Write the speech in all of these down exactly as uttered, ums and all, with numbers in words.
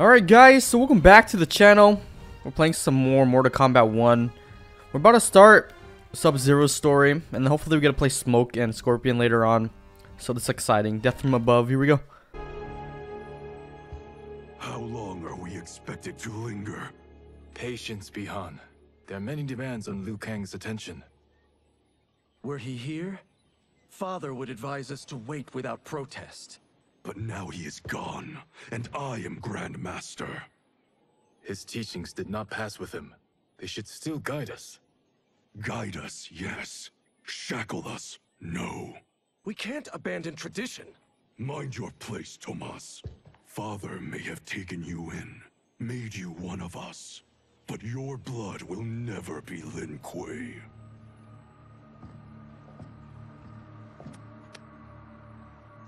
Alright guys, so welcome back to the channel. We're playing some more Mortal Kombat one. We're about to start Sub-Zero's story, and hopefully we get to play Smoke and Scorpion later on. So that's exciting. Death from above, here we go. How long are we expected to linger? Patience, Bi-Han. There are many demands on Liu Kang's attention. Were he here, Father would advise us to wait without protest. But now he is gone, and I am Grand Master. His teachings did not pass with him. They should still guide us. Guide us, yes. Shackle us, no. We can't abandon tradition. Mind your place, Thomas. Father may have taken you in, made you one of us, but your blood will never be Lin Kuei.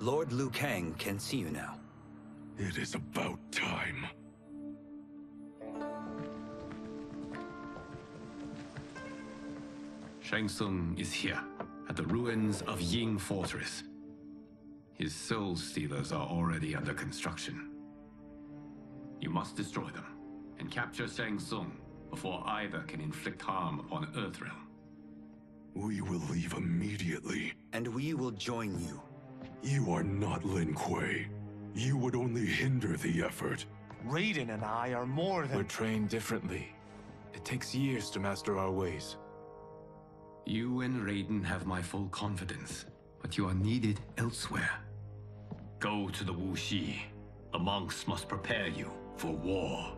Lord Liu Kang can see you now. It is about time. Shang Tsung is here, at the ruins of Ying Fortress. His soul stealers are already under construction. You must destroy them, and capture Shang Tsung before either can inflict harm upon Earthrealm. We will leave immediately. And we will join you. You are not Lin Kuei. You would only hinder the effort. Raiden and I are more than— We're trained differently. It takes years to master our ways. You and Raiden have my full confidence, but you are needed elsewhere. Go to the Wuxi. The monks must prepare you for war.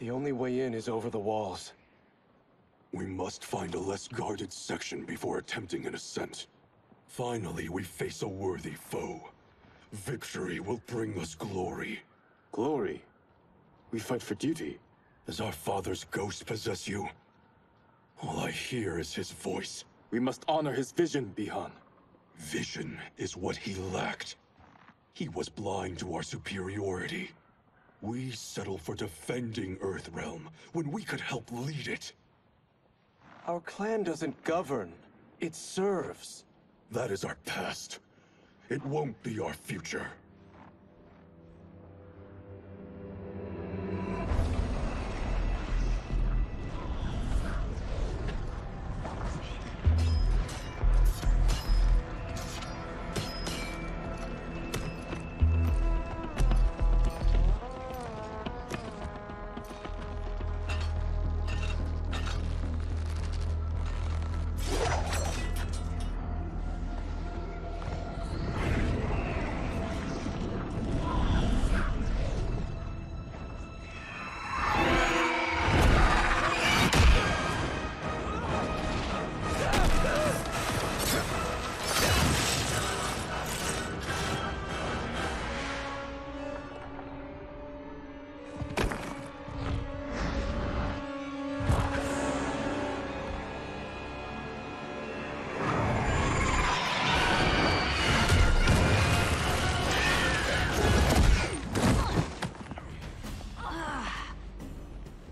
The only way in is over the walls. We must find a less guarded section before attempting an ascent. Finally, we face a worthy foe. Victory will bring us glory. Glory? We fight for duty. Does our father's ghost possess you? All I hear is his voice. We must honor his vision, Bi-Han. Vision is what he lacked. He was blind to our superiority. We settle for defending Earthrealm when we could help lead it. Our clan doesn't govern. It serves. That is our past. It won't be our future.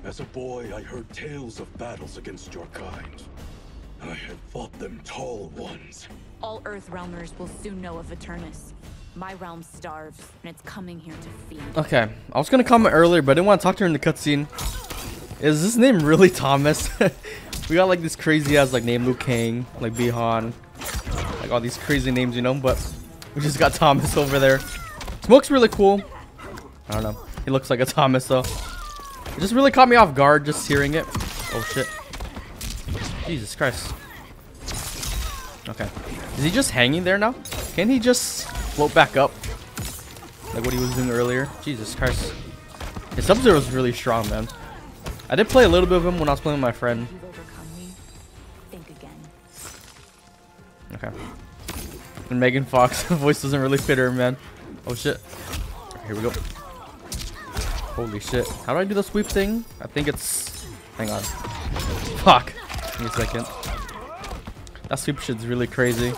As a boy, I heard tales of battles against your kind. I had fought them tall ones. All Earthrealmers will soon know of Eternus. My realm starves, and it's coming here to feed. Okay, I was gonna comment earlier, but I didn't want to talk to her in the cutscene. Is this name really Thomas? We got like this crazy ass like name Liu Kang, like Bi-Han, like all these crazy names, you know. But we just got Thomas over there. Smoke's really cool. I don't know. He looks like a Thomas though. It just really caught me off guard just hearing it. Oh shit. Jesus Christ. Okay. Is he just hanging there now? Can he just float back up? Like what he was doing earlier? Jesus Christ. His Sub-Zero is really strong, man. I did play a little bit of him when I was playing with my friend. Okay. And Megan Fox, the voice doesn't really fit her, man. Oh shit. Okay, here we go. Holy shit. How do I do the sweep thing? I think it's... Hang on. Fuck. Give me a second. That sweep shit's really crazy.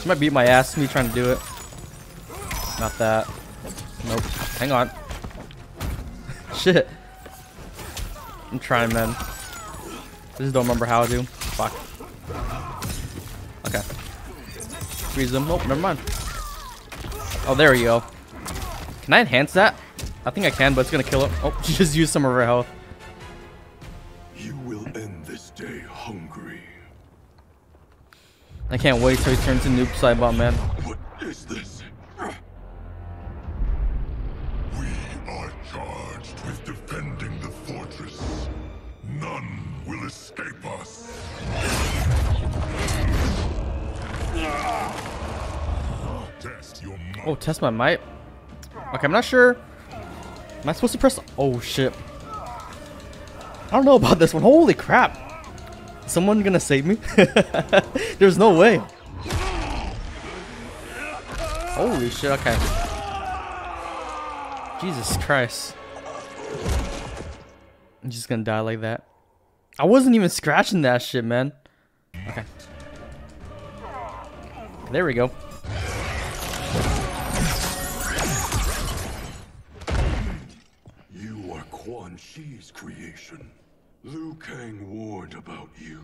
She might beat my ass me trying to do it. Not that. Nope. Hang on. Shit. I'm trying, man. I just don't remember how to. Fuck. Okay. Freeze them. Oh, never mind. Oh, there we go. Can I enhance that? I think I can, but it's gonna kill it. Oh, she just used some of her health. You will end this day hungry. I can't wait till he turns into Noob Saibot, man. What is this? We are charged with defending the fortress. None will escape us. Test your might. Oh, test my might? Okay, I'm not sure. Am I supposed to press? Oh shit! I don't know about this one. Holy crap! Is someone gonna save me? There's no way. Holy shit! Okay. Jesus Christ! I'm just gonna die like that. I wasn't even scratching that shit, man. Okay. There we go. Quan Chi's creation. Liu Kang warned about you.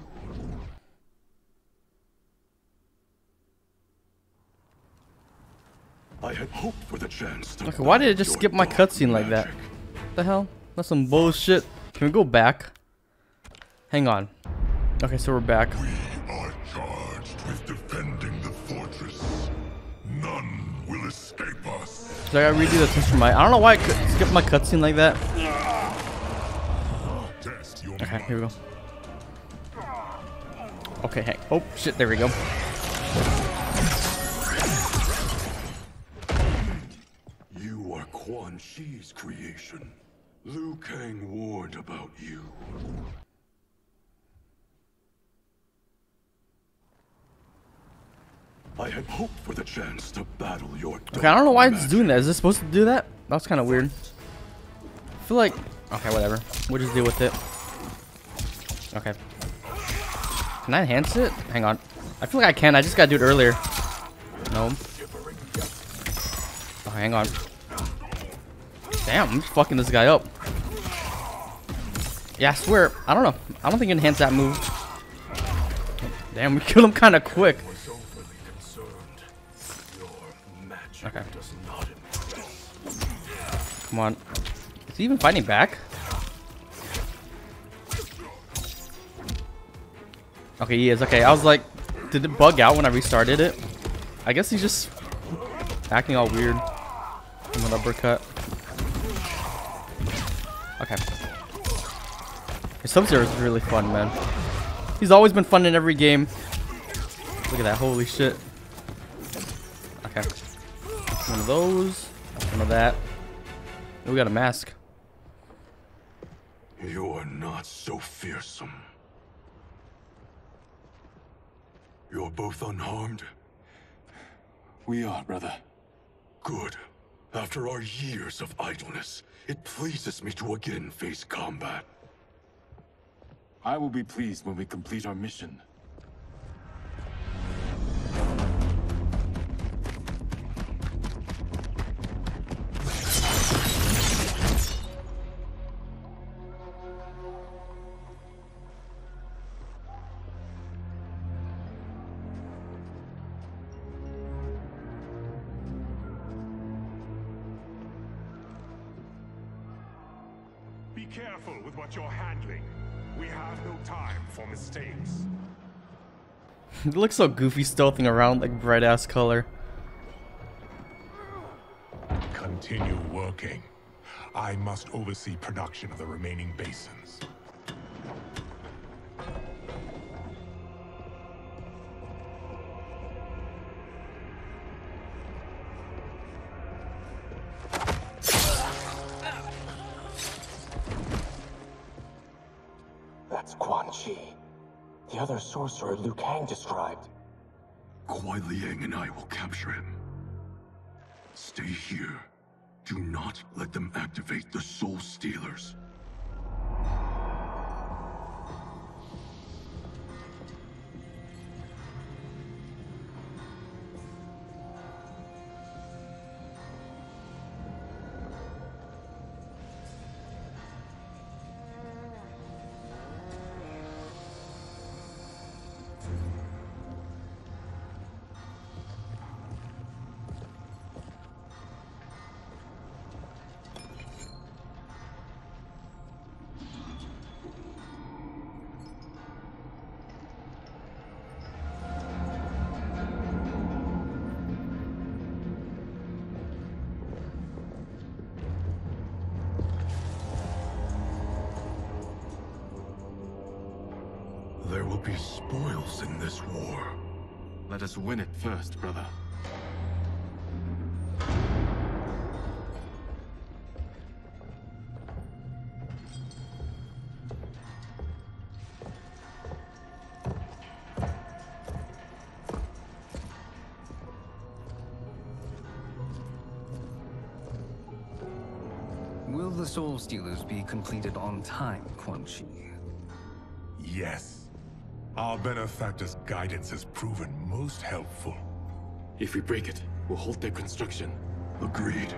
I had hoped for the chance to. Okay, why did it just skip my cutscene like that? What the hell? That's some bullshit. Can we go back? Hang on. Okay, so we're back. We are charged with defending the fortress. None will escape us. So I gotta redo the test for my. I don't know why I skipped my cutscene like that. Okay, here we go. Okay, hey. Oh, shit, there we go. You are Quan Chi's creation. Liu Kang warned about you. I had hoped for the chance to battle your. Okay, I don't know why it's doing that. Is it supposed to do that? That's kind of weird. I feel like. Okay, whatever. We'll just deal with it. Okay. Can I enhance it? Hang on. I feel like I can. I just gotta do it earlier. No. Oh, hang on. Damn, I'm just fucking this guy up. Yeah, I swear. I don't know. I don't think enhance that move. Damn, we killed him kind of quick. Okay. Come on. Is he even fighting back? Okay, he is. Okay, I was like, did it bug out when I restarted it? I guess he's just acting all weird. I'm an uppercut. Okay. Sub-Zero is really fun, man. He's always been fun in every game. Look at that. Holy shit. Okay. One of those. One of that. We got a mask. You are not so fearsome. You're both unharmed? We are, brother. Good. After our years of idleness, it pleases me to again face combat. I will be pleased when we complete our mission. It looks so goofy stealthing around like bright ass color. Continue working. I must oversee production of the remaining basins. That's Quan Chi. The other sorcerer Liu Kang described. Kuai Liang and I will capture him. Stay here. Do not let them activate the Soul Stealers. will be spoils in this war. Let us win it first, brother. Will the Soul Stealers be completed on time, Quan Chi? Yes. Our benefactor's guidance has proven most helpful. If we break it, we'll halt their construction. Agreed.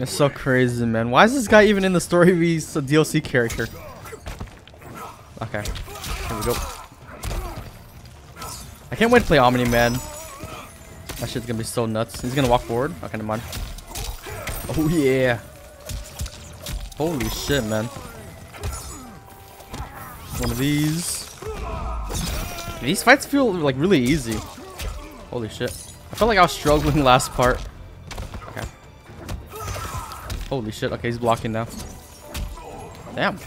It's so crazy, man. Why is this guy even in the story? He's a D L C character. Okay, here we go. I can't wait to play Omni, man. That shit's gonna be so nuts. He's gonna walk forward. Okay, never mind. Oh yeah. Holy shit, man. One of these. These fights feel like really easy. Holy shit. I felt like I was struggling last part. Holy shit, okay, he's blocking now. Damn.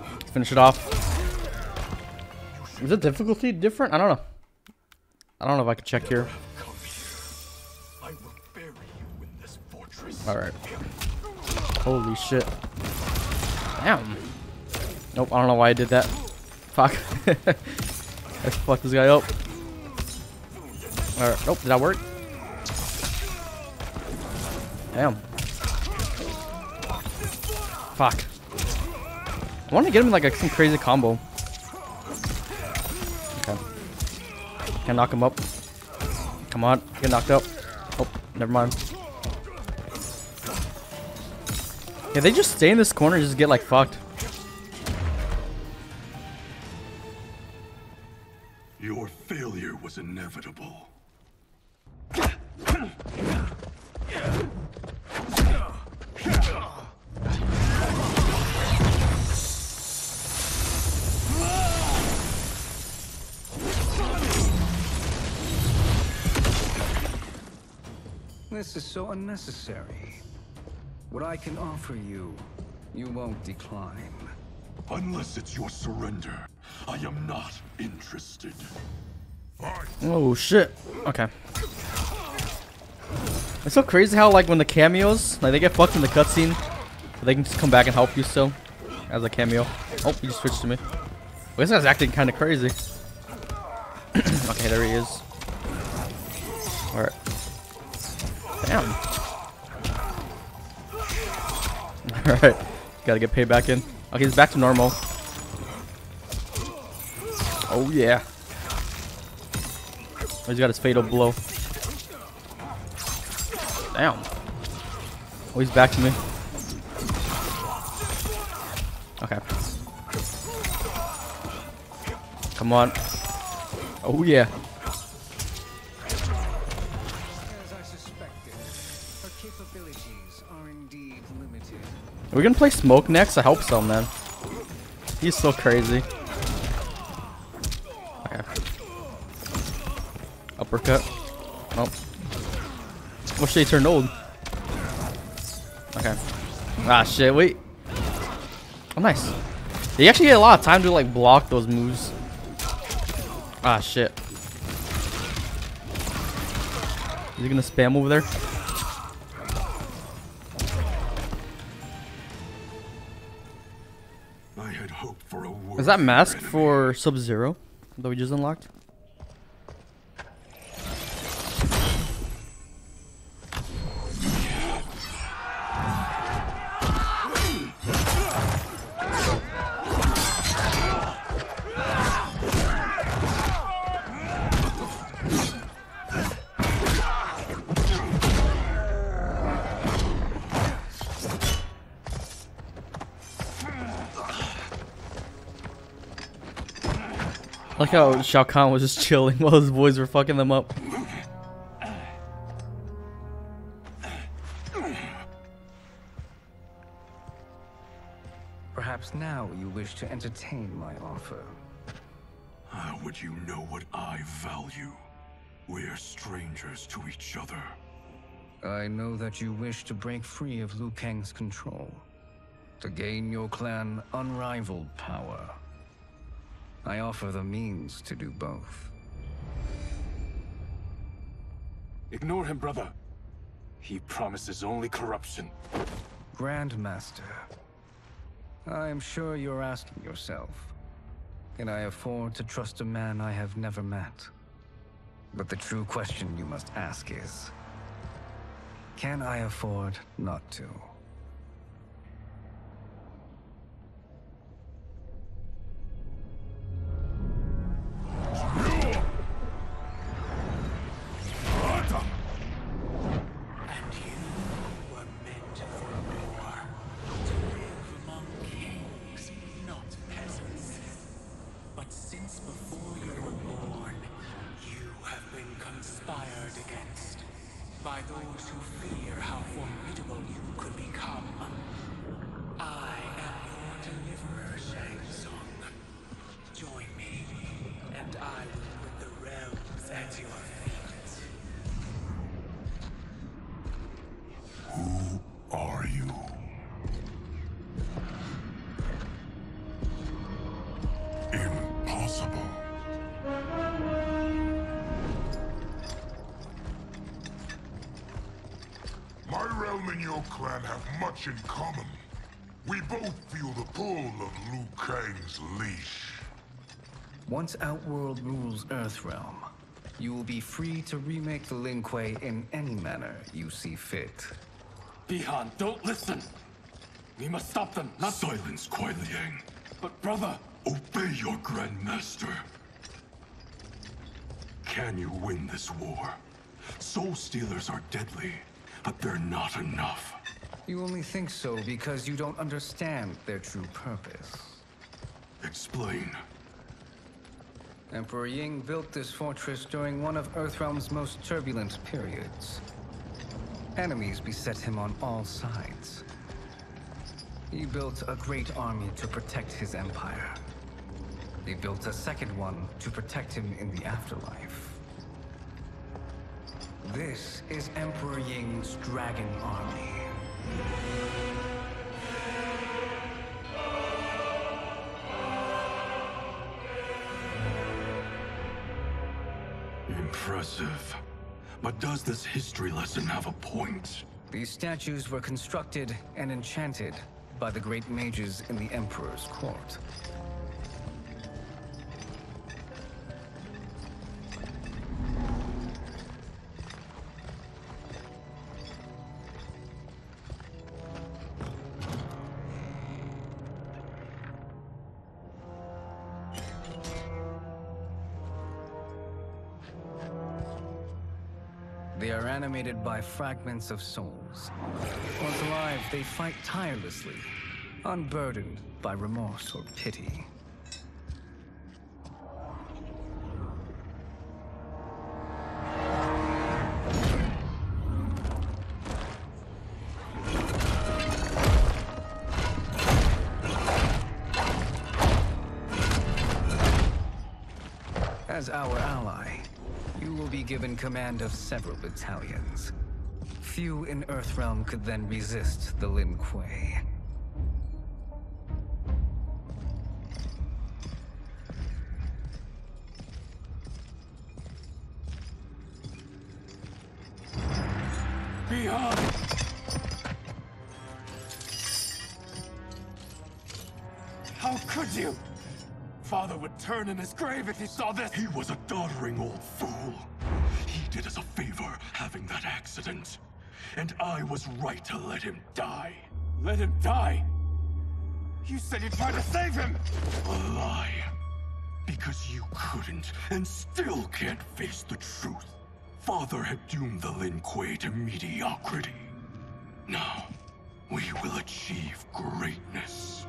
Let's finish it off. Is the difficulty different? I don't know. I don't know if I can check here. Alright. Holy shit. Damn. Nope, I don't know why I did that. Fuck. Let's fuck this guy up. Alright, nope, did that work? Damn. Fuck. I want to get him in like a, some crazy combo. Okay. Can knock him up. Come on. Get knocked up. Oh, never mind. Yeah, they just stay in this corner and just get like fucked. Your failure was inevitable. This is so unnecessary. What I can offer you, you won't decline. Unless it's your surrender, I am not interested. Oh shit. Okay. It's so crazy how like when the cameos, like they get fucked in the cutscene, they can just come back and help you still as a cameo. Oh, he just switched to me. Well, this guy's acting kind of crazy. Okay, there he is. All right. Damn. Alright. Gotta get paid back in. Okay, he's back to normal. Oh, yeah. He's got his fatal blow. Damn. Oh, he's back to me. Okay. Come on. Oh, yeah. We're gonna play Smoke next? I hope so, man. He's so crazy. Okay. Uppercut. Nope. Oh shit, he turned old. Okay. Ah shit, wait. Oh nice. He actually had a lot of time to like block those moves. Ah shit. Is he gonna spam over there? Is that mask for Sub-Zero that we just unlocked? I like how Shao Kahn was just chilling while his boys were fucking them up. Perhaps now you wish to entertain my offer. How would you know what I value? We're strangers to each other. I know that you wish to break free of Liu Kang's control, to gain your clan unrivaled power. I offer the means to do both. Ignore him, brother. He promises only corruption. Grandmaster, I am sure you're asking yourself, can I afford to trust a man I have never met? But the true question you must ask is, can I afford not to? In common, we both feel the pull of Liu Kang's leash. Once Outworld rules Earthrealm, you will be free to remake the Lin Kuei in any manner you see fit. Bi-Han, don't listen! We must stop them, not— Silence, Kuai Liang. But brother— Obey your Grandmaster. Can you win this war? Soul Stealers are deadly, but they're not enough. You only think so because you don't understand their true purpose. Explain. Emperor Ying built this fortress during one of Earthrealm's most turbulent periods. Enemies beset him on all sides. He built a great army to protect his empire. He built a second one to protect him in the afterlife. This is Emperor Ying's Dragon Army. Impressive. But does this history lesson have a point? These statues were constructed and enchanted by the great mages in the Emperor's court. Animated by fragments of souls. Once alive, they fight tirelessly, unburdened by remorse or pity. As our ally, be given command of several battalions. Few in Earthrealm could then resist the Lin Kuei. Behold! How could you? Father would turn in his grave if he saw this! He was a doddering old fool. He did us a favor having that accident. And I was right to let him die. Let him die? You said you tried to save him! A lie. Because you couldn't, and still can't face the truth. Father had doomed the Lin Kuei to mediocrity. Now, we will achieve greatness.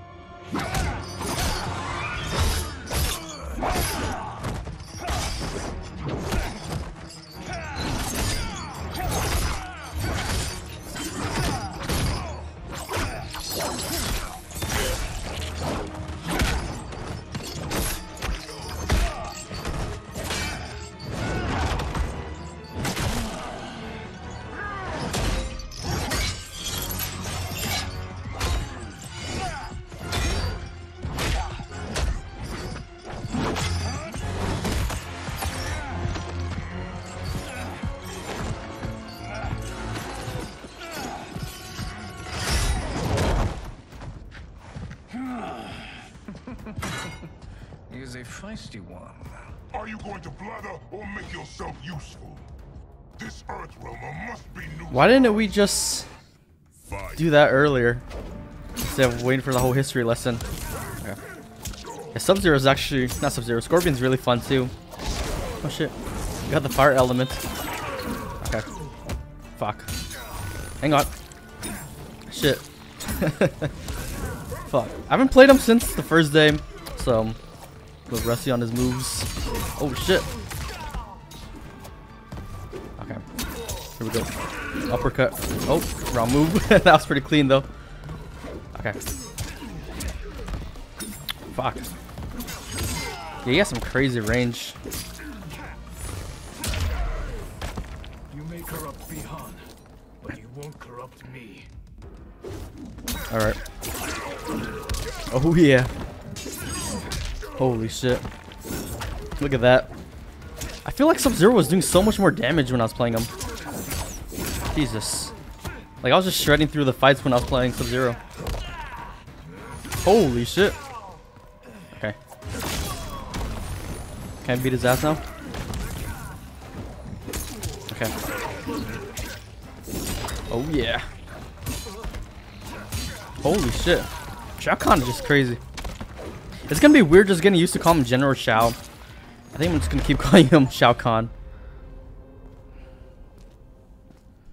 He is a feisty one. Are you going to blather or make yourself useful? This Earthrealm must be new. Why didn't we just do that earlier? Instead of waiting for the whole history lesson. Okay. Yeah, Sub-Zero is actually not Sub-Zero. Scorpion's really fun too. Oh shit! We got the fire element. Okay. Fuck. Hang on. Shit. Fuck. I haven't played him since the first day, so I'm a little rusty on his moves. Oh shit. Okay. Here we go. Uppercut. Oh, wrong move. That was pretty clean though. Okay. Fuck. Yeah, he has some crazy range. You may corrupt Bi-Han, but you won't corrupt me. Alright. Oh yeah. Holy shit. Look at that. I feel like Sub-Zero was doing so much more damage when I was playing him. Jesus. Like I was just shredding through the fights when I was playing Sub-Zero. Holy shit. Okay. Can't beat his ass now. Okay. Oh yeah. Holy shit. Shao Kahn is just crazy. It's gonna be weird just getting used to calling him General Shao. I think I'm just gonna keep calling him Shao Kahn.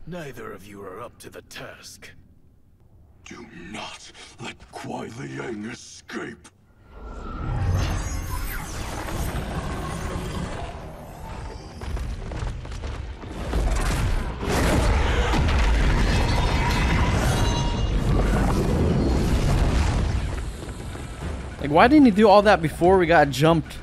Neither of you are up to the task. Do not let Kuai Liang escape. Like, why didn't he do all that before we got jumped?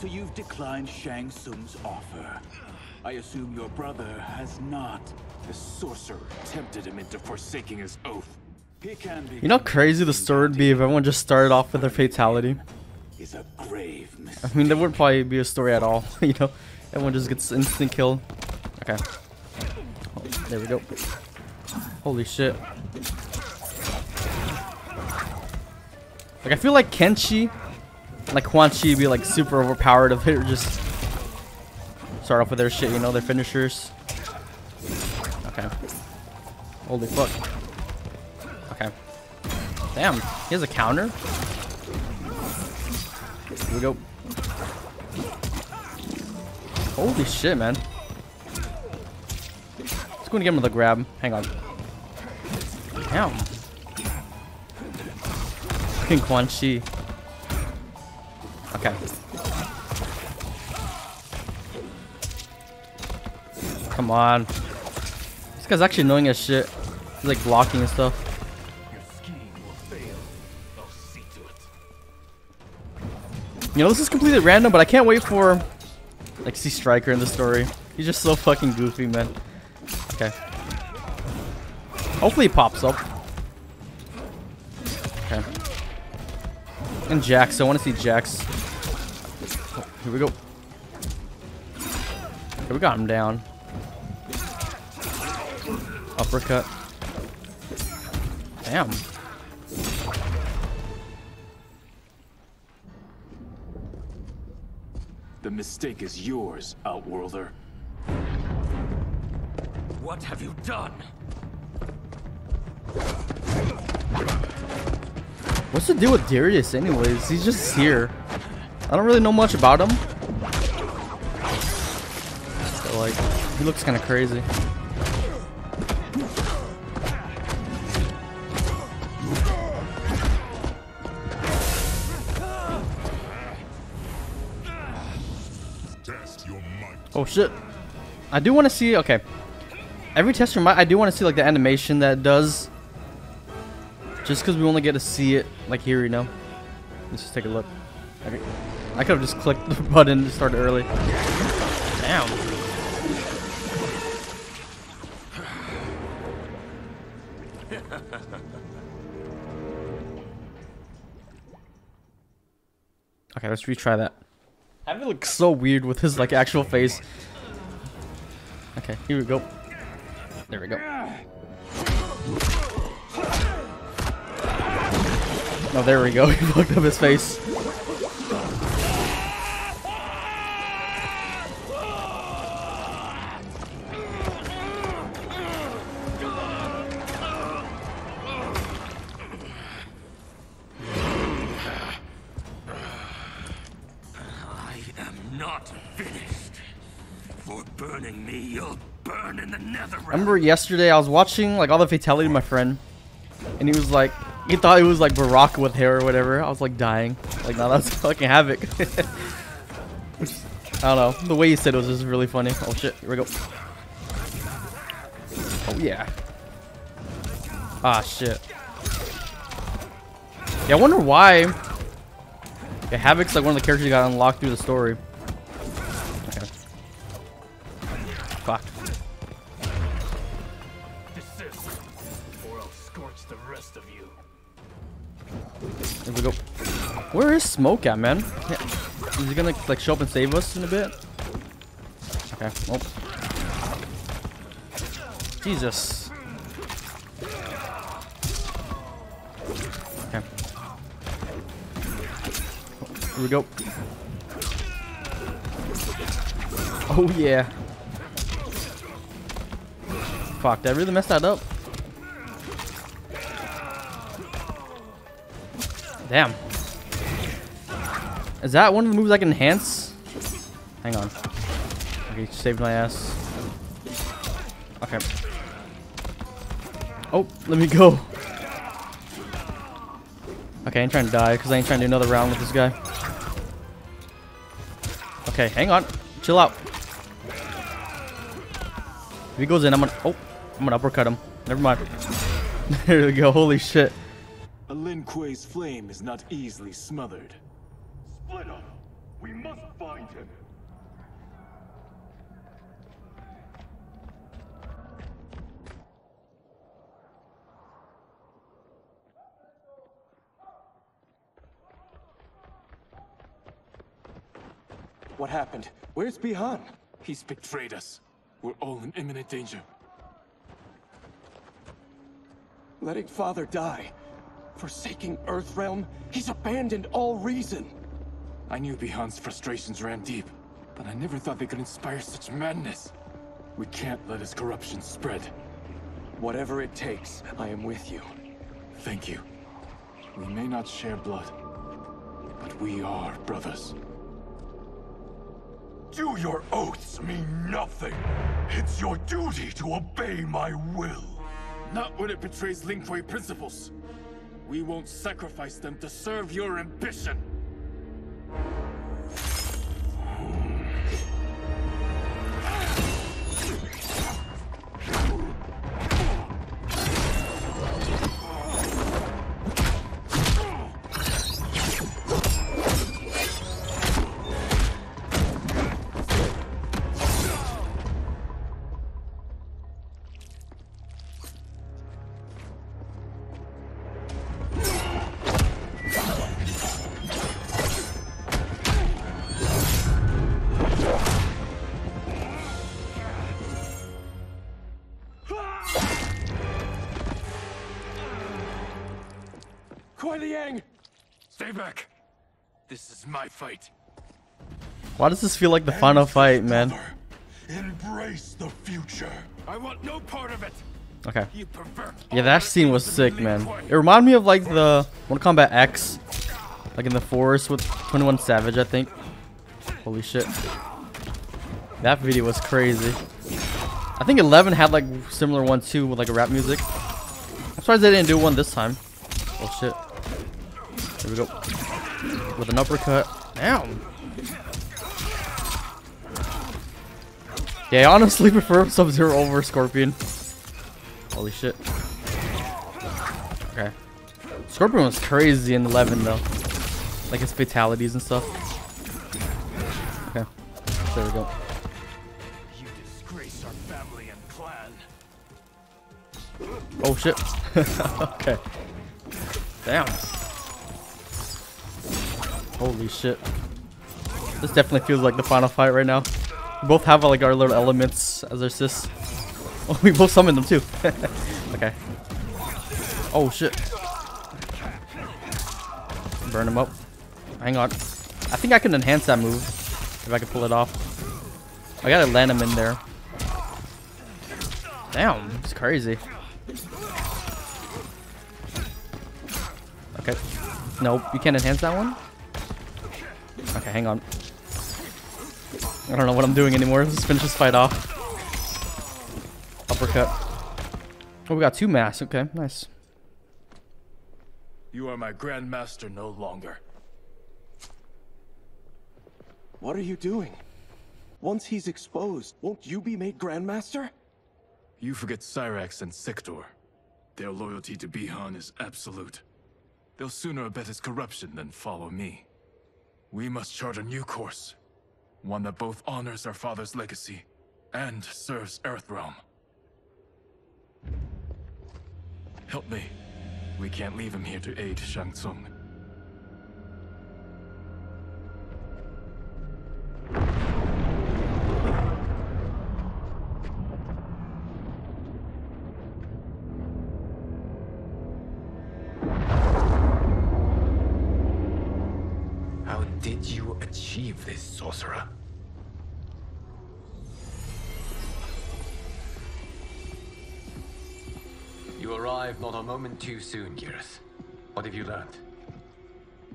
So you've declined Shang Tsung's offer. I assume your brother has not. The sorcerer tempted him into forsaking his oath. He can be. You know how crazy the story would be if everyone just started off with a fatality? Is a grave mistake. I mean, there wouldn't probably be a story at all. You know, everyone just gets instant killed. Okay. Oh, there we go. Holy shit. Like, I feel like Kenshi... Like Quan Chi be like super overpowered if they were just start off with their shit, you know, their finishers. Okay. Holy fuck. Okay. Damn, he has a counter. Here we go. Holy shit, man. Let's go and get him with a grab. Hang on. Damn. Fucking Quan Chi. Okay. Come on. This guy's actually annoying as shit. He's like blocking and stuff. You know, this is completely random, but I can't wait for like C Striker in the story. He's just so fucking goofy, man. Okay. Hopefully he pops up. Okay. And Jax. I want to see Jax. Here we go. Okay, we got him down. Uppercut. Damn. The mistake is yours, Outworlder. What have you done? What's the deal with Darius anyways? He's just here. I don't really know much about him. But like, he looks kind of crazy. Oh shit. I do want to see, okay. Every tester might, I do want to see like the animation that it does. Just because we only get to see it like here, you know. Let's just take a look. Okay. I could have just clicked the button to start early. Damn. Okay, let's retry that. Havik looks so weird with his like actual face. Okay, here we go. There we go. Oh, there we go. He fucked up his face. I remember yesterday I was watching like all the fatality of my friend, and he was like, he thought it was like Baraka with hair or whatever. I was like dying. Like, no, that's fucking Havik. I don't know. The way he said it was just really funny. Oh shit, here we go. Oh yeah. Ah shit. Yeah, I wonder why. Yeah, Havik's like one of the characters that got unlocked through the story. Okay. Fuck. Here we go. Where is Smoke at, man? Yeah. Is he gonna like show up and save us in a bit? Okay. Oh. Jesus. Okay. Here we go. Oh yeah. Fuck! Did I really messed that up? Damn. Is that one of the moves I can enhance? Hang on. Okay, saved my ass. Okay. Oh, let me go. Okay, I ain't trying to die because I ain't trying to do another round with this guy. Okay, hang on. Chill out. If he goes in, I'm gonna... Oh, I'm gonna uppercut him. Never mind. There we go. Holy shit. A Lin Kuei's flame is not easily smothered. Split up! We must find him! What happened? Where's Bi-Han? He's betrayed us. We're all in imminent danger. Letting Father die. Forsaking Earthrealm, he's abandoned all reason. I knew Bi-Han's frustrations ran deep, but I never thought they could inspire such madness. We can't let his corruption spread. Whatever it takes, I am with you. Thank you. We may not share blood, but we are brothers. Do your oaths mean nothing? It's your duty to obey my will. Not when it betrays Lin Kuei principles. We won't sacrifice them to serve your ambition! Kuai Liang! Stay back! This is my fight. Why does this feel like the and final fight, man? Embrace the future. I want no part of it. Okay. Yeah, that scene was sick, man. It reminded me of like the Mortal Kombat X, like in the forest with twenty-one Savage, I think. Holy shit. That video was crazy. I think eleven had like similar one too with like a rap music. I'm surprised they didn't do one this time. Oh shit. Here we go. With an uppercut. Damn. Yeah, I honestly prefer Sub-Zero over Scorpion. Holy shit. Okay. Scorpion was crazy in eleven though. Like his fatalities and stuff. Okay. There we go. You disgrace our family and clan. Oh shit. Okay. Damn. Holy shit. This definitely feels like the final fight right now. We both have like our little elements as our sis. Oh, we both summoned them too. Okay. Oh shit. Burn him up. Hang on. I think I can enhance that move if I can pull it off. I gotta land him in there. Damn, it's crazy. Okay. Nope, you can't enhance that one? Okay, hang on. I don't know what I'm doing anymore. Let's finish this fight off. Uppercut. Oh, we got two masks. Okay, nice. You are my grandmaster no longer. What are you doing? Once he's exposed, won't you be made grandmaster? You forget Cyrax and Sektor. Their loyalty to Bi-Han is absolute. They'll sooner abet his corruption than follow me. We must chart a new course. One that both honors our father's legacy and serves Earthrealm. Help me. We can't leave him here to aid Shang Tsung. How did you achieve this, sorcerer? You arrived not a moment too soon, Geras. What have you learned?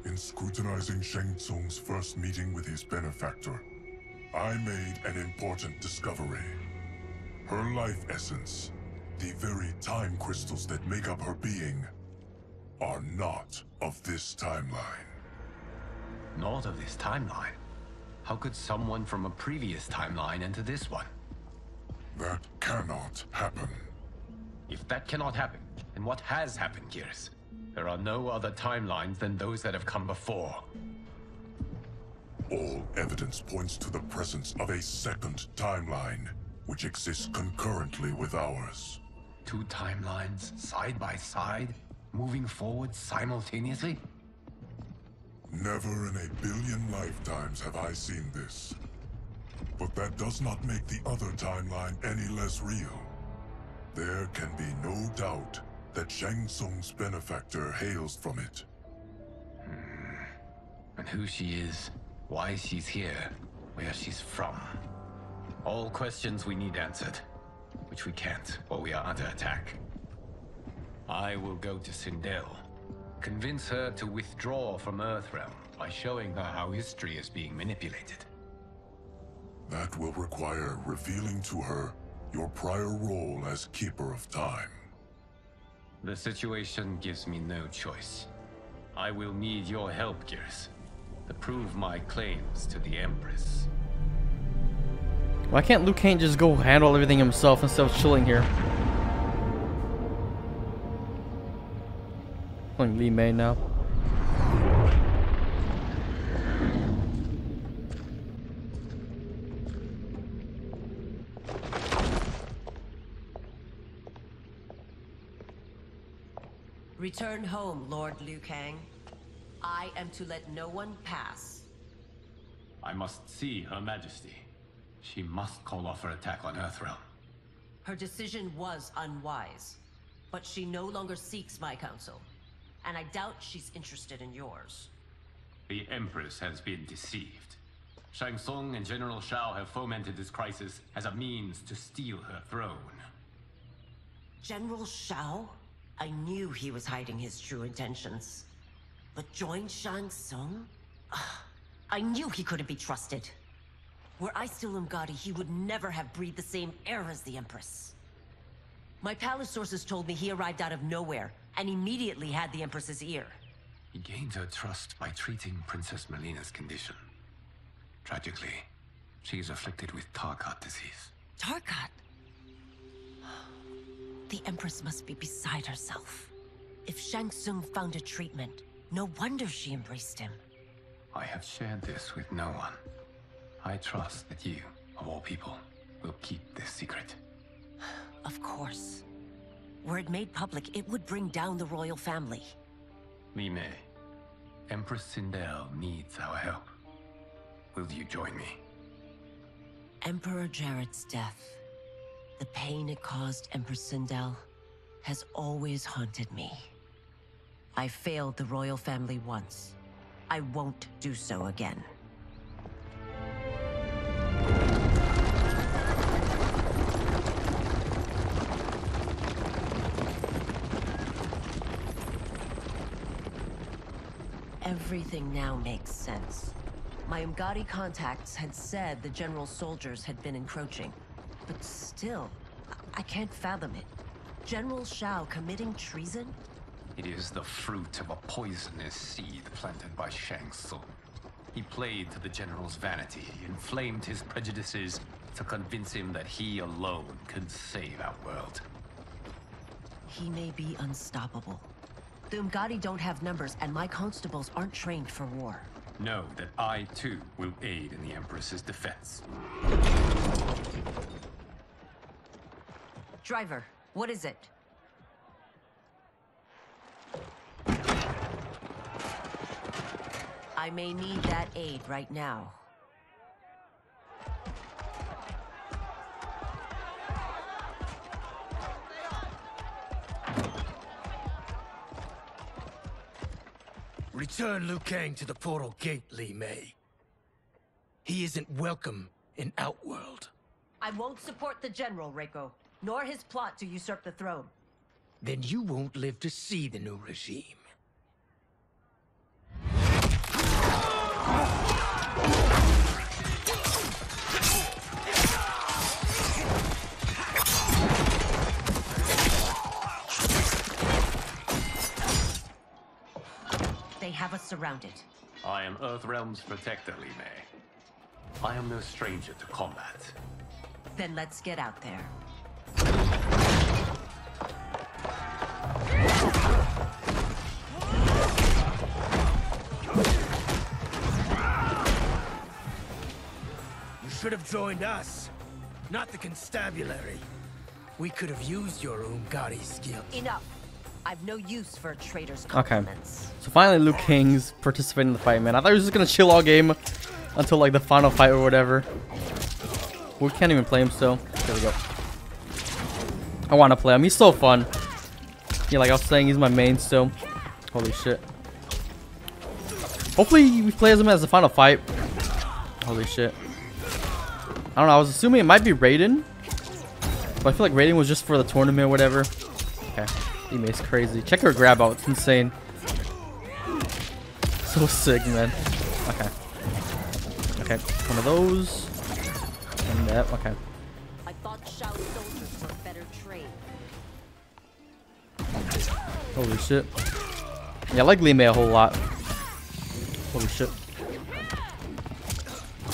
In scrutinizing Shang Tsung's first meeting with his benefactor, I made an important discovery. Her life essence, the very time crystals that make up her being, are not of this timeline. Not of this timeline? How could someone from a previous timeline enter this one? That cannot happen. If that cannot happen, then what has happened, Geras? There are no other timelines than those that have come before. All evidence points to the presence of a second timeline, which exists concurrently with ours. Two timelines, side by side, moving forward simultaneously? Never in a billion lifetimes have I seen this. But that does not make the other timeline any less real. There can be no doubt that Shang Tsung's benefactor hails from it. Hmm. And who she is, why she's here, where she's from. All questions we need answered, which we can't while we are under attack. I will go to Sindel, convince her to withdraw from Earthrealm by showing her how history is being manipulated. That will require revealing to her your prior role as Keeper of Time. The situation gives me no choice. I will need your help, Geras, to prove my claims to the Empress. Why can't Liu Kang just go handle everything himself instead of chilling here? I'm playing Li Mei now. Return home, Lord Liu Kang. I am to let no one pass. I must see Her Majesty. She must call off her attack on Earthrealm. Her decision was unwise, but she no longer seeks my counsel, and I doubt she's interested in yours. The Empress has been deceived. Shang Tsung and General Shao have fomented this crisis as a means to steal her throne. General Shao? I knew he was hiding his true intentions. But join Shang Tsung? I knew he couldn't be trusted. Were I still Umgadi, he would never have breathed the same air as the Empress. My palace sources told me he arrived out of nowhere, and immediately had the Empress's ear. He gained her trust by treating Princess Melina's condition. Tragically, she is afflicted with Tarkat disease. Tarkat? The Empress must be beside herself. If Shang Tsung found a treatment, no wonder she embraced him. I have shared this with no one. I trust that you, of all people, will keep this secret. Of course. Were it made public, it would bring down the royal family. Li Mei, Empress Sindel needs our help. Will you join me? Emperor Jared's death, the pain it caused Empress Sindel, has always haunted me. I failed the royal family once. I won't do so again. Everything now makes sense. My Umgadi contacts had said the general's soldiers had been encroaching, but still, I, I can't fathom it. General Shao committing treason? It is the fruit of a poisonous seed planted by Shang Tsung. He played to the general's vanity, inflamed his prejudices to convince him that he alone could save our world. He may be unstoppable. The Umgadi don't have numbers, and my constables aren't trained for war. Know that I, too, will aid in the Empress's defense. Driver, what is it? I may need that aid right now. Return Liu Kang to the portal gate, Li Mei. He isn't welcome in Outworld. I won't support the general, Reiko, nor his plot to usurp the throne. Then you won't live to see the new regime. Have us surrounded. I am Earthrealm's protector, Li Mei. I am no stranger to combat. Then let's get out there. You should have joined us, not the constabulary. We could have used your Umgadi skill. Enough. I've no use for a traitor's compliments. Okay, so finally Liu Kang's participating in the fight, man. I thought he was just gonna chill all game until like the final fight or whatever. We can't even play him still. There we go. I want to play him. He's so fun. Yeah, like I was saying, he's my main still. Holy shit. Hopefully we play as him as the final fight. Holy shit. I don't know. I was assuming it might be Raiden, but I feel like Raiden was just for the tournament or whatever. Okay. Li Mei's crazy. Check her grab out. It's insane. So sick, man. Okay. Okay. One of those. And that. Okay. I thought Shao's soldiers were better trained. Holy shit. Yeah, I like Li Mei a whole lot. Holy shit.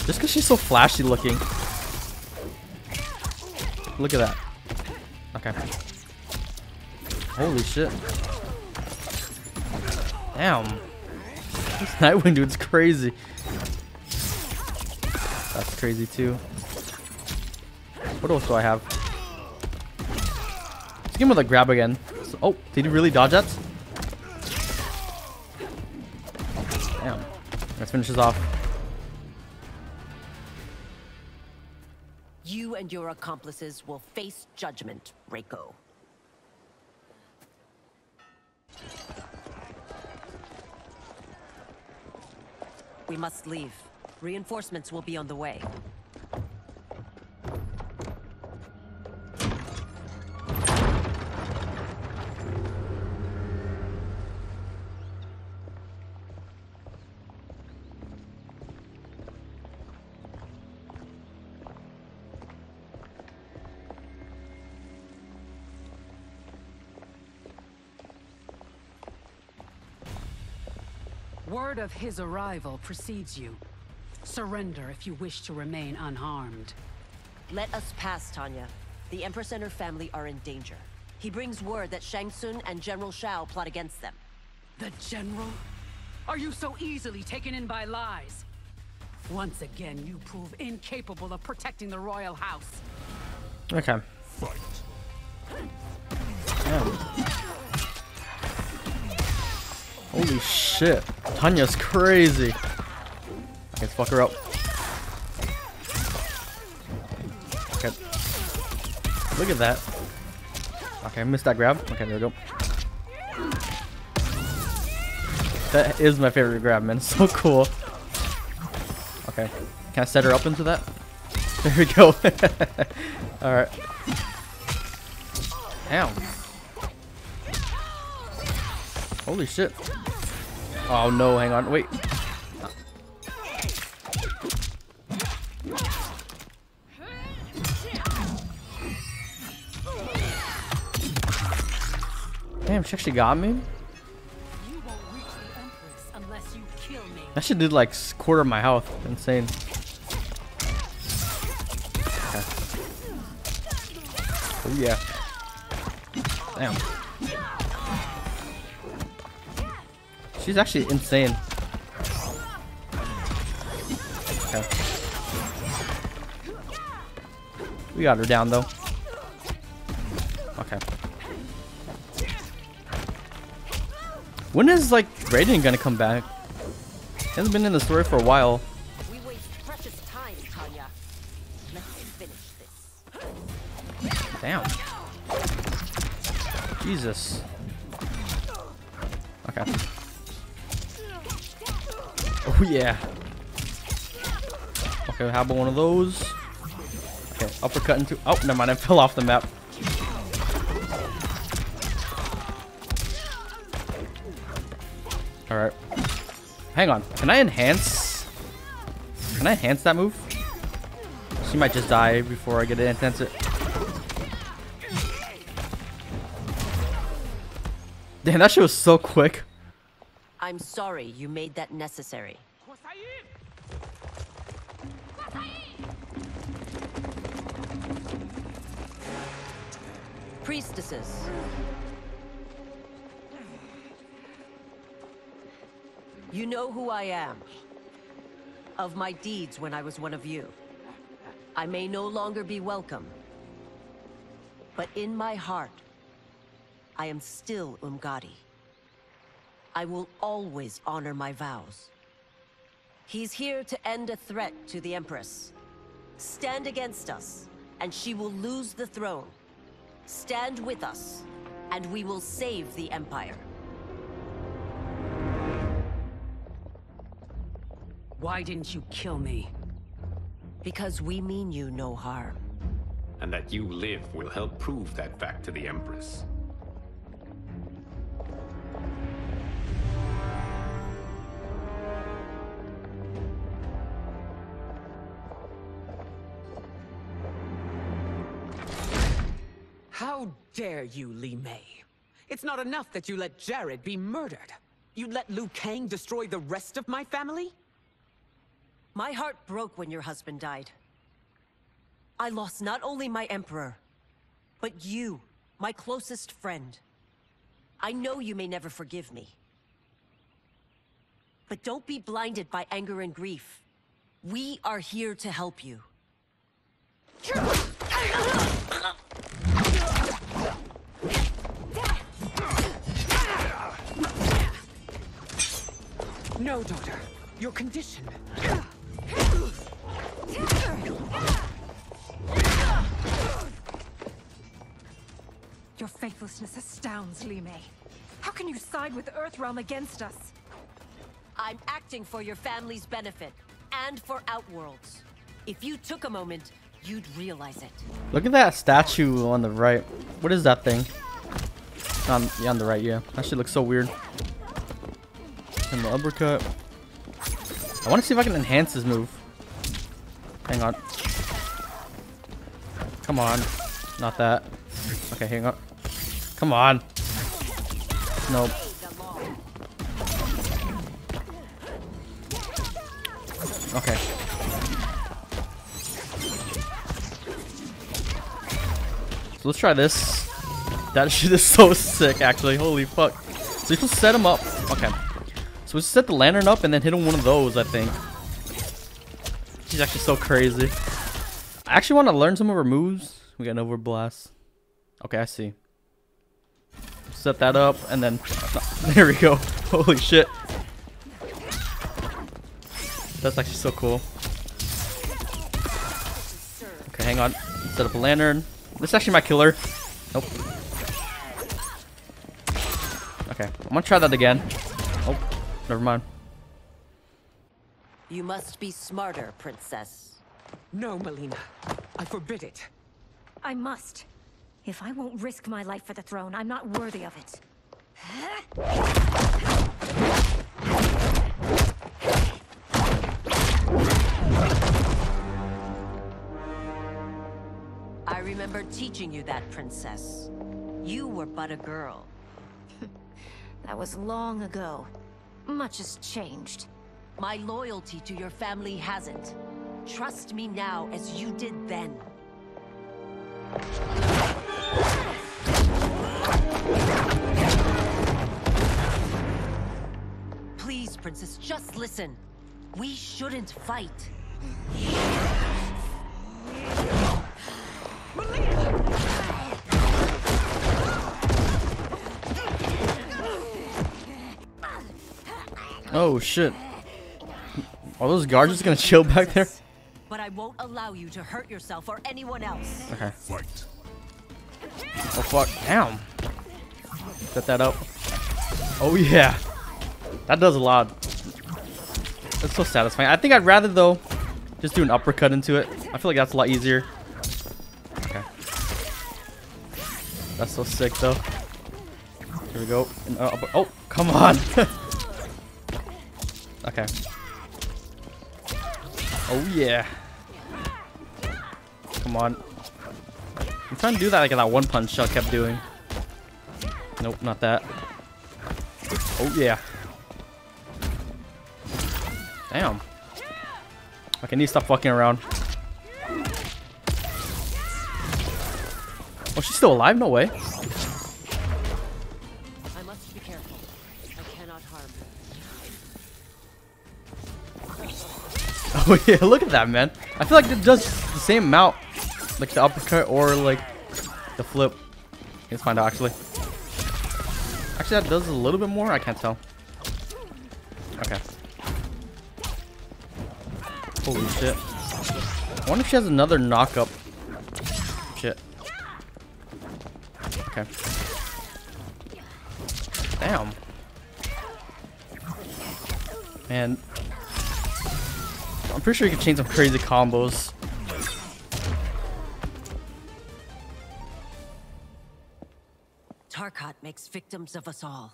Just because she's so flashy looking. Look at that. Okay. Holy shit. Damn. This Nightwing dude's crazy. That's crazy too. What else do I have? Let's give him the grab again. So, oh, did he really dodge that? Damn. Let's finish this off. You and your accomplices will face judgment, Reiko. We must leave. Reinforcements will be on the way. Word of his arrival precedes you. Surrender if you wish to remain unharmed. Let us pass, Tanya. The Empress and her family are in danger. He brings word that Shang Tsung and General Shao plot against them. The General? Are you so easily taken in by lies? Once again, you prove incapable of protecting the royal house. Okay. Fight. Oh. Holy shit. Tanya's crazy. I can fuck her up. Okay. Look at that. Okay, I missed that grab. Okay, there we go. That is my favorite grab, man. So cool. Okay. Can I set her up into that? There we go. Alright. Damn. Holy shit. Oh no, hang on, wait. Damn, she actually got me? You won't reach the Empress unless you kill me. That shit did like a quarter of my health. Insane. Okay. Oh yeah. Damn. She's actually insane. Okay. We got her down though. Okay. When is like Raiden gonna come back? He hasn't been in the story for a while. We waste precious time, Tanya. Let's finish this. Damn. Jesus. Okay. Oh yeah. Okay, how about one of those? Okay, uppercut into. Oh, never mind. I fell off the map. All right. Hang on. Can I enhance? Can I enhance that move? She might just die before I get to enhance it. Damn, that shit was so quick. I'm sorry you made that necessary. Priestesses. You know who I am. Of my deeds when I was one of you. I may no longer be welcome. But in my heart, I am still Umgadi. I will always honor my vows. He's here to end a threat to the Empress. Stand against us, and she will lose the throne. Stand with us, and we will save the Empire. Why didn't you kill me? Because we mean you no harm. And that you live will help prove that fact to the Empress. How dare you, Li Mei? It's not enough that you let Jared be murdered. You let Liu Kang destroy the rest of my family? My heart broke when your husband died. I lost not only my emperor, but you, my closest friend. I know you may never forgive me. But don't be blinded by anger and grief. We are here to help you. No, daughter. Your condition. Your faithlessness astounds, Li Mei. How can you side with Earthrealm against us? I'm acting for your family's benefit, and for Outworld's. If you took a moment, you'd realize it. Look at that statue on the right. What is that thing? On, yeah, on the right, yeah. That shit looks so weird. And the uppercut. I want to see if I can enhance this move. Hang on. Come on. Not that. Okay, hang on. Come on. Nope. Okay. So let's try this. That shit is so sick, actually. Holy fuck. So you'll set him up. Okay. So we just set the lantern up and then hit him one of those, I think. She's actually so crazy. I actually want to learn some of her moves. We got an overblast. Okay, I see. Set that up and then... There we go. Holy shit. That's actually so cool. Okay, hang on. Set up a lantern. This is actually my killer. Nope. Okay, I'm gonna try that again. Oh, never mind. You must be smarter, princess. No, Melina. I forbid it. I must. If I won't risk my life for the throne, I'm not worthy of it. I remember teaching you that, princess. You were but a girl. That was long ago. Much has changed. My loyalty to your family hasn't. Trust me now as you did then. Please, princess, just listen. We shouldn't fight. Oh shit. Are those guards just gonna chill back there? But I won't allow you to hurt yourself or anyone else. Okay. Fight. Oh fuck. Damn. Set that up. Oh yeah. That does a lot. That's so satisfying. I think I'd rather though just do an uppercut into it. I feel like that's a lot easier. Okay. That's so sick though. Here we go. And, uh, oh, come on. Okay. Oh yeah. Come on. I'm trying to do that like that one punch shot kept doing. Nope, not that. Oh yeah. Damn. Okay, I need to stop fucking around. Oh, she's still alive? No way. Oh yeah, look at that, man. I feel like it does the same amount, like the uppercut or like the flip. Let's find out, actually. Actually, that does a little bit more. I can't tell. Okay. Holy shit. I wonder if she has another knock-up. Shit. Okay. Damn. Man. I'm pretty sure you can chain some crazy combos. Tarkat makes victims of us all.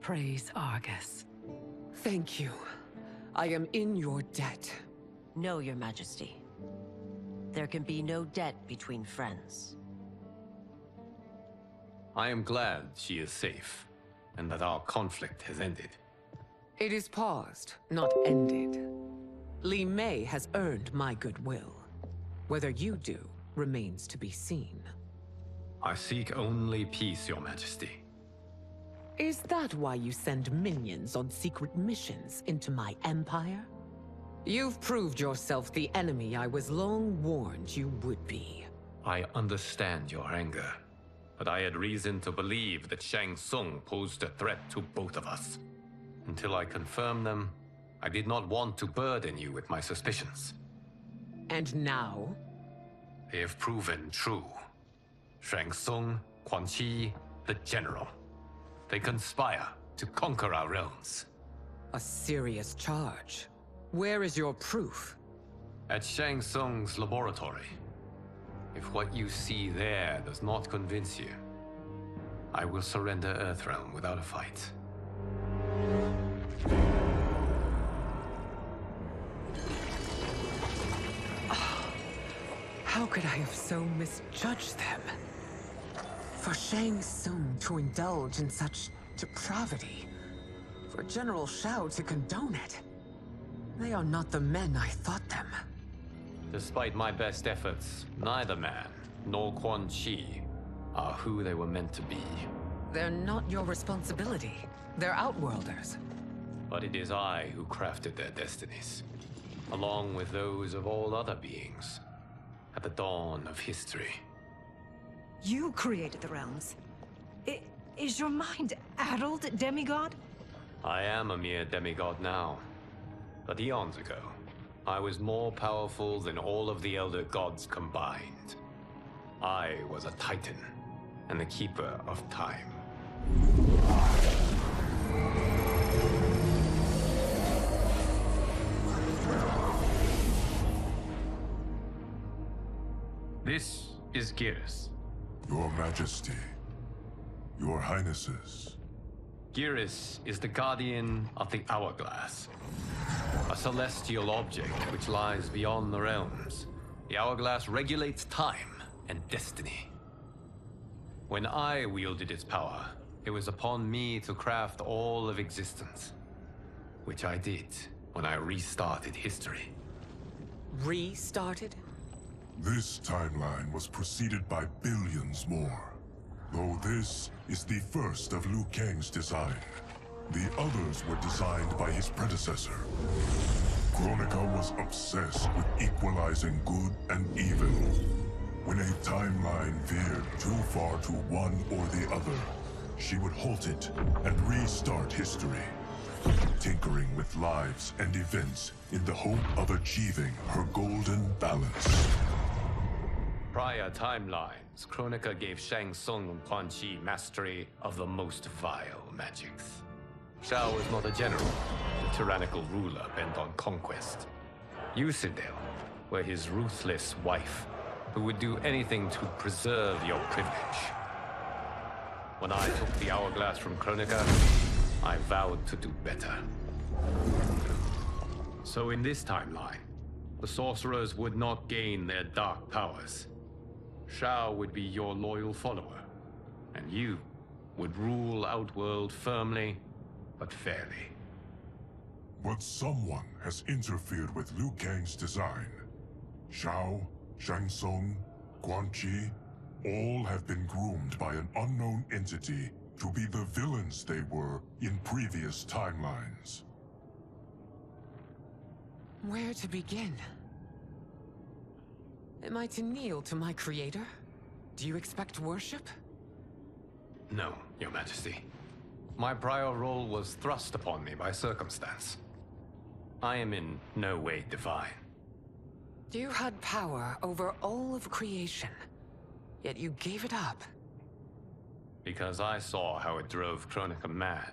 Praise Argus. Thank you. I am in your debt. No, Your Majesty. There can be no debt between friends. I am glad she is safe, and that our conflict has ended. It is paused, not ended. Li Mei has earned my goodwill. Whether you do remains to be seen. I seek only peace, Your Majesty. Is that why you send minions on secret missions into my empire? You've proved yourself the enemy I was long warned you would be. I understand your anger, but I had reason to believe that Shang Tsung posed a threat to both of us. Until I confirmed them, I did not want to burden you with my suspicions. And now? They have proven true. Shang Tsung, Quan Chi, the General. They conspire to conquer our realms. A serious charge. Where is your proof? At Shang Tsung's laboratory. If what you see there does not convince you, I will surrender Earthrealm without a fight. Oh, how could I have so misjudged them? For Shang Tsung to indulge in such depravity, for General Shao to condone it. They are not the men I thought them. Despite my best efforts, neither man nor Quan Chi are who they were meant to be. They're not your responsibility. They're outworlders. But it is I who crafted their destinies, along with those of all other beings, at the dawn of history. You created the realms. I- is your mind addled, demigod? I am a mere demigod now. But eons ago, I was more powerful than all of the Elder Gods combined. I was a Titan, and the Keeper of Time. This is Geras. Your Majesty, Your Highnesses. Geras is the guardian of the Hourglass, a celestial object which lies beyond the realms. The Hourglass regulates time and destiny. When I wielded its power, it was upon me to craft all of existence, which I did when I restarted history. Restarted? This timeline was preceded by billions more. Though this is the first of Liu Kang's design, the others were designed by his predecessor. Kronika was obsessed with equalizing good and evil. When a timeline veered too far to one or the other, she would halt it and restart history, tinkering with lives and events in the hope of achieving her golden balance. Prior timelines, Kronika gave Shang Tsung and Quan Chi mastery of the most vile magics. Shao was not a general, a tyrannical ruler bent on conquest. You, Sindel, were his ruthless wife, who would do anything to preserve your privilege. When I took the Hourglass from Kronika, I vowed to do better. So in this timeline, the sorcerers would not gain their dark powers. Shao would be your loyal follower, and you would rule Outworld firmly but fairly. But someone has interfered with Liu Kang's design. Shao, Shang Tsung, Quan Chi, all have been groomed by an unknown entity to be the villains they were in previous timelines. Where to begin? Am I to kneel to my creator? Do you expect worship? No, Your Majesty. My prior role was thrust upon me by circumstance. I am in no way divine. You had power over all of creation, yet you gave it up. Because I saw how it drove Kronika mad.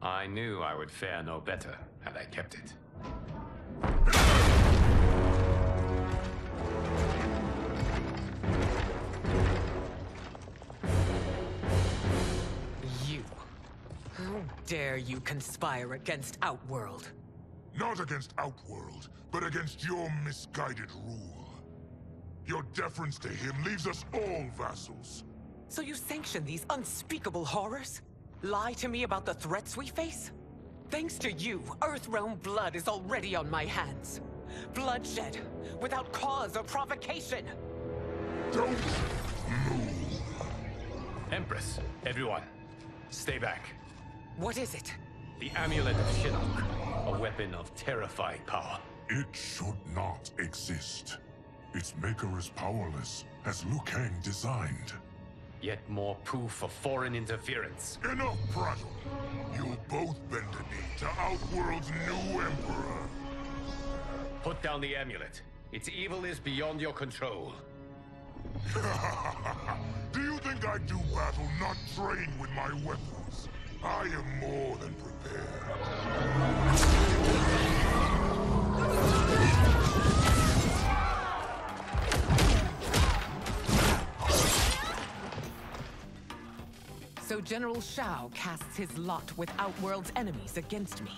I knew I would fare no better had I kept it. You. How dare you conspire against Outworld? Not against Outworld, but against your misguided rule. Your deference to him leaves us all vassals. So you sanction these unspeakable horrors? Lie to me about the threats we face? Thanks to you, Earthrealm blood is already on my hands. Bloodshed, without cause or provocation. Don't move. Empress, everyone, stay back. What is it? The Amulet of Shinnok, a weapon of terrifying power. It should not exist. Its maker is powerless, as Liu Kang designed. Yet more proof of foreign interference. Enough prattle! You both bend a knee to Outworld's new emperor. Put down the amulet. Its evil is beyond your control. Do you think I do battle not trained with my weapons? I am more than prepared. So General Shao casts his lot with Outworld's enemies against me.